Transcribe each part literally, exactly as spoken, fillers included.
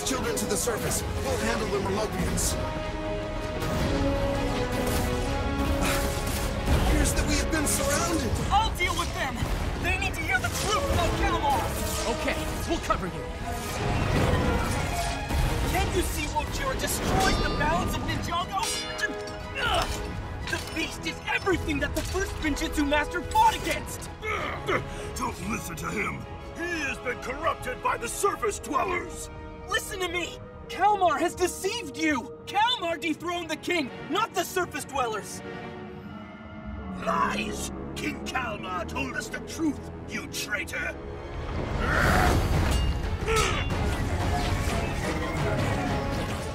these children to the surface. We'll handle the Merlopians. It appears that we have been surrounded. I'll deal with them. They need to hear the truth about Kalmaar. Okay, we'll cover you. Can't you see Wojira destroyed the balance of Ninjago? The beast is everything that the first Shinjitsu Master fought against! Don't listen to him! He has been corrupted by the surface dwellers! Listen to me! Kalmaar has deceived you! Kalmaar dethroned the king, not the surface dwellers! Lies! King Kalmaar told us the truth, you traitor!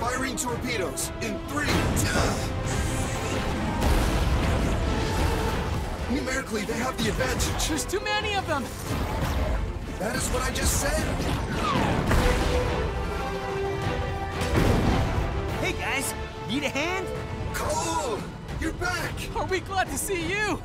Firing torpedoes in three, two... Numerically, they have the advantage. There's too many of them! That is what I just said! Hey guys, need a hand? Cole! You're back! Are we glad to see you?